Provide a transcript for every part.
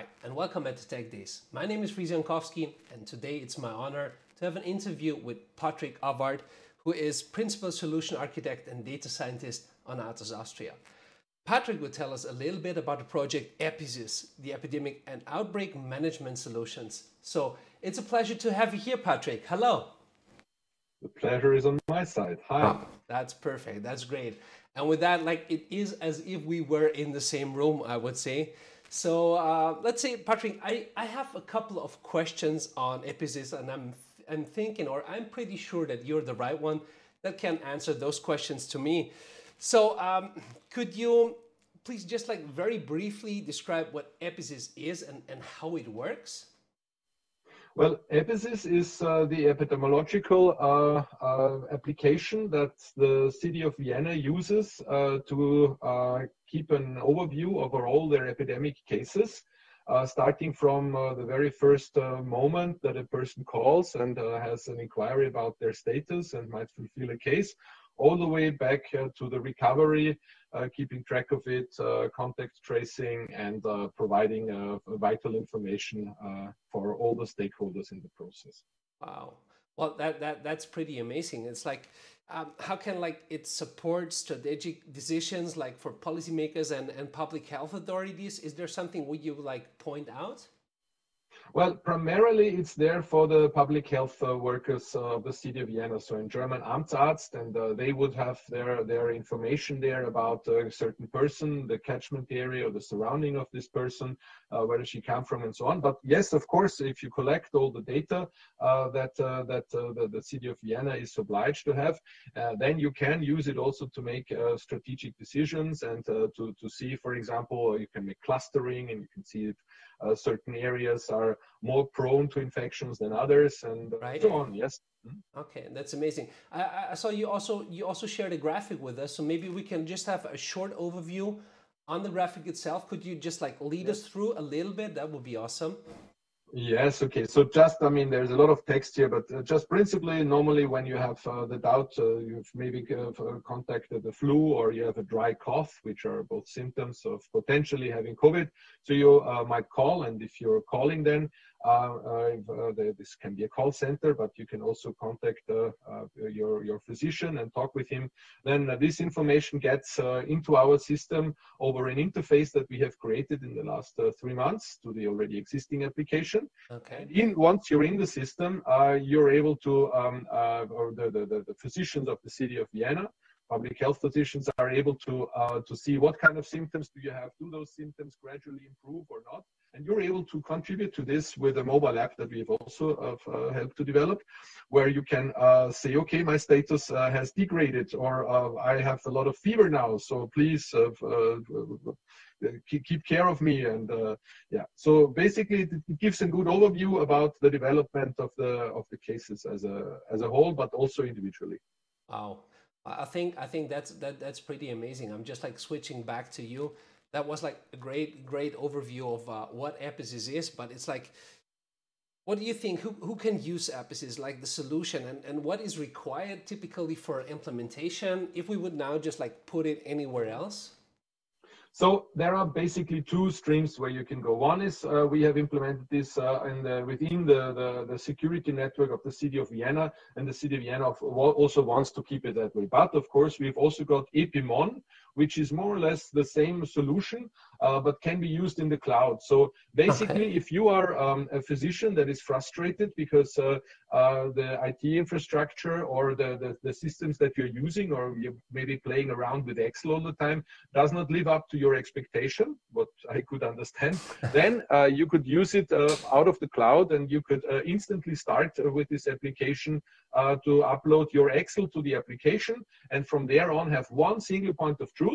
Hi, and welcome at the Tech Days. My name is Frise Jankowski, and today it's my honor to have an interview with Patrick Awart, who is Principal Solution Architect and Data Scientist on Atos Austria. Patrick will tell us a little bit about the project EpiSYS, the Epidemic and Outbreak Management Solutions. So it's a pleasure to have you here, Patrick. Hello. The pleasure is on my side. Hi. Ah, that's perfect. That's great. And with that, like, it is as if we were in the same room, I would say. So let's say, Patrick, I have a couple of questions on EpiSYS, and I'm pretty sure that you're the right one that can answer those questions to me. So could you please just like very briefly describe what EpiSYS is and how it works? Well, EpiSYS is the epidemiological application that the city of Vienna uses to keep an overview over all their epidemic cases, starting from the very first moment that a person calls and has an inquiry about their status and might fulfill a case, all the way back to the recovery, keeping track of it, contact tracing, and providing vital information for all the stakeholders in the process. Wow. Well, that's pretty amazing. It's like, how can like it support strategic decisions like for policymakers and public health authorities? Is there something would you like point out? Well, primarily it's there for the public health workers of the city of Vienna, so in German amtsarzt, and they would have their information there about a certain person, the catchment area or the surrounding of this person, where she came from and so on. But yes, of course, if you collect all the data that the city of Vienna is obliged to have, then you can use it also to make strategic decisions and to see, for example, you can make clustering, and you can see if certain areas are more prone to infections than others, and right. So on. Yes. Okay, that's amazing. I saw you also shared a graphic with us, so maybe we can just have a short overview on the graphic itself. Could you just like lead us through a little bit? That would be awesome. Yes. Okay. So just, I mean, there's a lot of text here, but just principally, normally when you have the doubt, you've maybe contacted the flu, or you have a dry cough, which are both symptoms of potentially having COVID. So you might call, and if you're calling, then this can be a call center, but you can also contact your physician and talk with him. Then this information gets into our system over an interface that we have created in the last 3 months to the already existing application. Okay. And once you're in the system, you're able to, or the physicians of the city of Vienna, public health physicians, are able to see what kind of symptoms do you have, do those symptoms gradually improve or not. And you're able to contribute to this with a mobile app that we've also helped to develop, where you can say, okay, my status has degraded, or I have a lot of fever now, so please keep care of me. And yeah, so basically it gives a good overview about the development of the cases as a whole, but also individually. Wow, I think that's pretty amazing. I'm just like switching back to you. That was like a great overview of what EpiSYS is, but it's like, what do you think, who can use EpiSYS, like the solution, and what is required typically for implementation if we would now just like put it anywhere else? So there are basically two streams where you can go. One is we have implemented this within the security network of the city of Vienna, and the city of Vienna also wants to keep it that way. But of course, we've also got EpiMon, which is more or less the same solution, but can be used in the cloud. So basically, okay, if you are a physician that is frustrated because the IT infrastructure or the systems that you're using, or you're maybe playing around with Excel all the time, does not live up to your expectation, what I could understand, then you could use it out of the cloud, and you could instantly start with this application to upload your Excel to the application, and from there on have one single point of truth,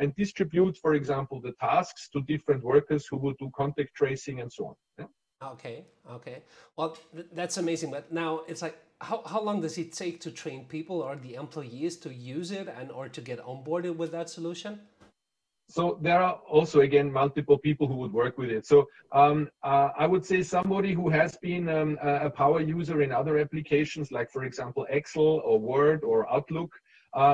and distribute, for example, the tasks to different workers who would do contact tracing and so on. Yeah? Okay, okay. Well, that's amazing. But now it's like, how long does it take to train people or the employees to use it or to get onboarded with that solution? So there are also, again, multiple people who would work with it. So I would say somebody who has been a power user in other applications, like, for example, Excel or Word or Outlook,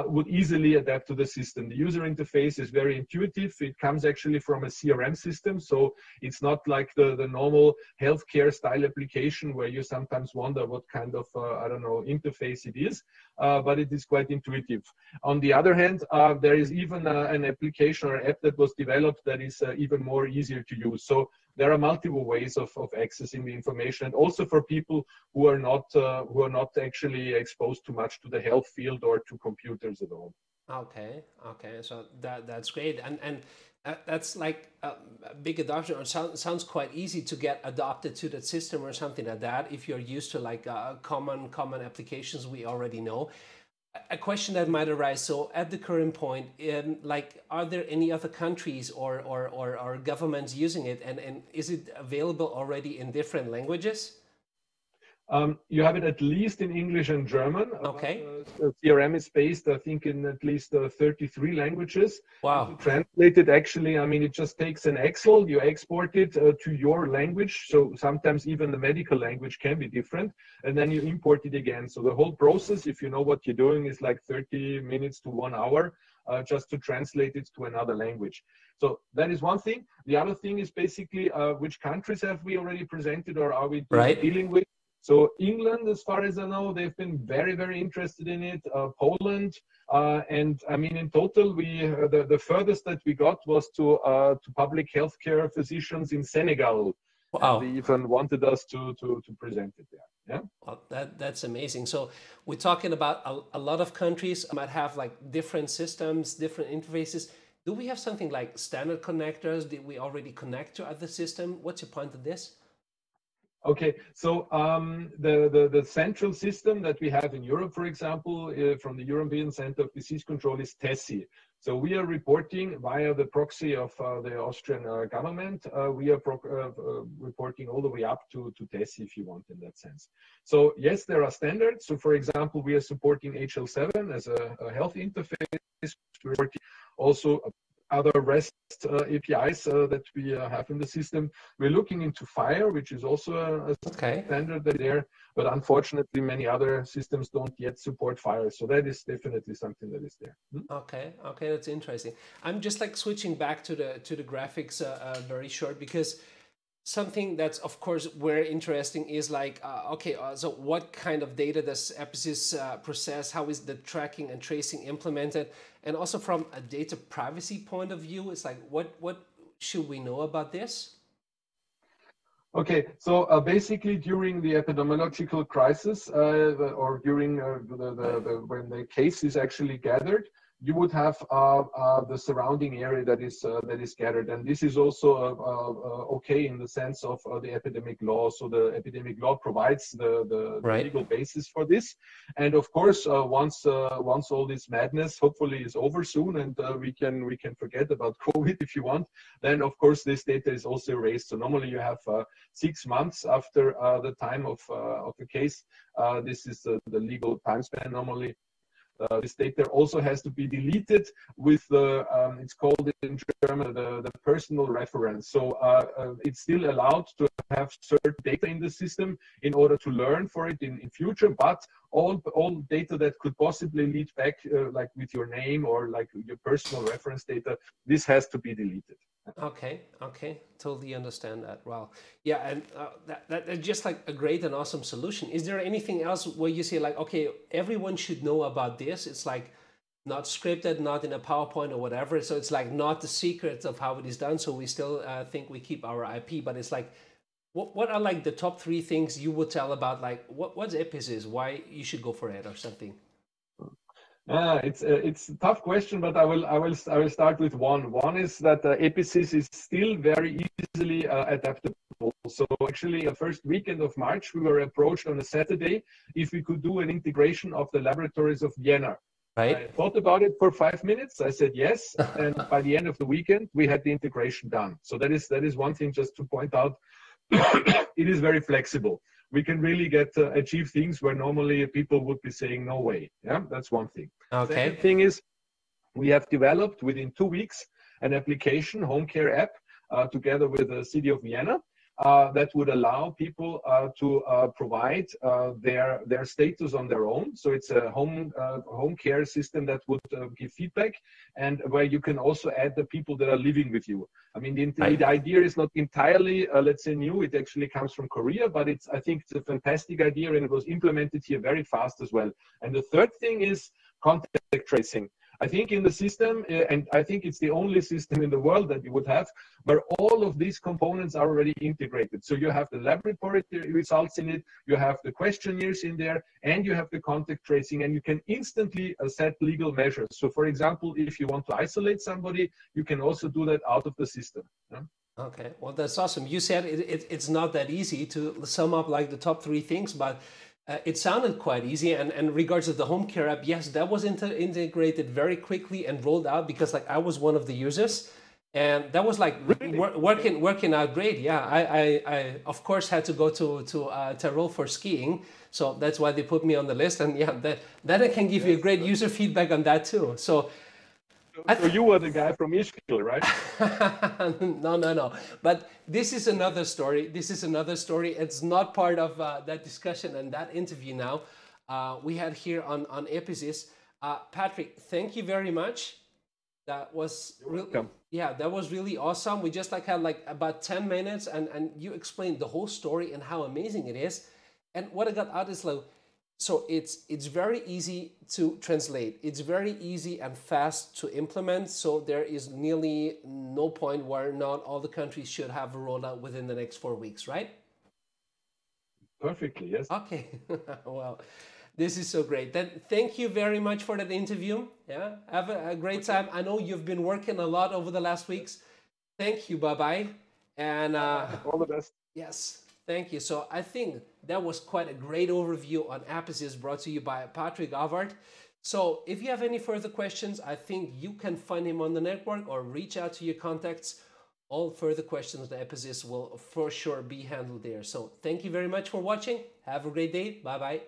would easily adapt to the system. The user interface is very intuitive. It comes actually from a CRM system, so it's not like the normal healthcare style application where you sometimes wonder what kind of, I don't know, interface it is, but it is quite intuitive. On the other hand, there is even an application or app that was developed that is even more easier to use. So there are multiple ways of accessing the information, and also for people who are not actually exposed too much to the health field or to computers at all. Okay, okay, so that's great, and that's like a big adoption, or sounds quite easy to get adopted to that system or something like that if you're used to like common applications we already know. A question that might arise, so at the current point, like, are there any other countries or governments using it, and is it available already in different languages? You have it at least in English and German. Okay. CRM is based, I think, in at least 33 languages. Wow. To translate it, actually, I mean, it just takes an Excel, you export it to your language, so sometimes even the medical language can be different, and then you import it again. So the whole process, if you know what you're doing, is like 30 minutes to 1 hour. Just to translate it to another language. So that is one thing. The other thing is basically which countries have we already presented or are we dealing with? So England, as far as I know, they've been very, very interested in it. Poland, and I mean, in total, we the furthest that we got was to public healthcare physicians in Senegal. Wow. They even wanted us to present it there. Yeah. Well, that's amazing. So we're talking about a lot of countries might have like different systems, different interfaces. Do we have something like standard connectors? Did we already connect to other system? What's your point of this? Okay, so the central system that we have in Europe, for example, from the European Center of Disease Control is TESSI. So we are reporting via the proxy of the Austrian government. We are reporting all the way up to TESSI, if you want, in that sense. So yes, there are standards. So for example, we are supporting HL7 as a health interface. We're supporting also other REST APIs that we have in the system. We're looking into FHIR, which is also a standard there, but unfortunately many other systems don't yet support FHIR. So that is definitely something that is there. Okay, okay, that's interesting. I'm just like switching back to the graphics very short, because something that's of course very interesting is like, so what kind of data does EpiSYS process? How is the tracking and tracing implemented? And also from a data privacy point of view, it's like, what should we know about this? Okay, so basically during the epidemiological crisis or during when the case is actually gathered, you would have the surrounding area that is gathered, and this is also okay in the sense of the epidemic law. So the epidemic law provides the legal basis for this, and of course, once all this madness hopefully is over soon, and we can forget about COVID if you want, then of course this data is also erased. So normally you have 6 months after the time of the case. This is the legal time span normally. This data also has to be deleted with the, it's called in German, the personal reference. So it's still allowed to have certain data in the system in order to learn for it in future, but all data that could possibly lead back, like with your name or like your personal reference data, this has to be deleted. Okay, okay, totally understand that. Wow, yeah, and that's just like a great and awesome solution. Is there anything else where you say like, okay, everyone should know about this? It's like not scripted, not in a PowerPoint or whatever. So it's like not the secrets of how it is done. So we still think we keep our IP, but it's like, what are like the top 3 things you would tell about like what's EpiSYS, why you should go for it or something? Yeah, it's a tough question, but I will start with one. One is that EpiSYS is still very easily adaptable. So actually, the first weekend of March, we were approached on a Saturday if we could do an integration of the laboratories of Vienna. Right. I thought about it for 5 minutes. I said yes, and by the end of the weekend, we had the integration done. So that is one thing just to point out. It is very flexible. We can really achieve things where normally people would be saying, no way. Yeah, that's one thing. Okay. Second thing is, we have developed within 2 weeks an application, Home Care App, together with the city of Vienna. that would allow people to provide their status on their own. So it's a home care system that would give feedback, and where you can also add the people that are living with you. I mean, the idea is not entirely, let's say, new. It actually comes from Korea, but it's, I think it's a fantastic idea, and it was implemented here very fast as well. And the third thing is contact tracing. I think in the system, and I think it's the only system in the world that you would have, where all of these components are already integrated. So you have the laboratory results in it, you have the questionnaires in there, and you have the contact tracing, and you can instantly set legal measures. So for example, if you want to isolate somebody, you can also do that out of the system. Yeah? Okay, well, that's awesome. You said it's not that easy to sum up like the top three things, but it sounded quite easy. And regards to the Home Care App, yes, that was integrated very quickly and rolled out, because like I was one of the users, and that was like really? working out great. Yeah, I of course had to go to Tyrol for skiing, so that's why they put me on the list. And yeah, that I can give you a great user feedback on that too. So you were the guy from Ischgl, right? No. But this is another story. It's not part of that discussion and that interview now. We had here on EpiSYS. Patrick, thank you very much. That was really, yeah, that was really awesome. We just like had like about 10 minutes, and you explained the whole story and how amazing it is. And what I got out is like, so it's very easy to translate. It's very easy and fast to implement. So there is nearly no point where not all the countries should have a rollout within the next 4 weeks, right? Perfectly, yes. Okay, well, this is so great. Then thank you very much for that interview. Yeah, have a great time. I know you've been working a lot over the last weeks. Thank you, bye-bye. And all the best. Yes. Thank you. So I think that was quite a great overview on EpiSYS, brought to you by Patrick Awart. So if you have any further questions, I think you can find him on the network or reach out to your contacts. All further questions on EpiSYS will for sure be handled there. So thank you very much for watching. Have a great day. Bye-bye.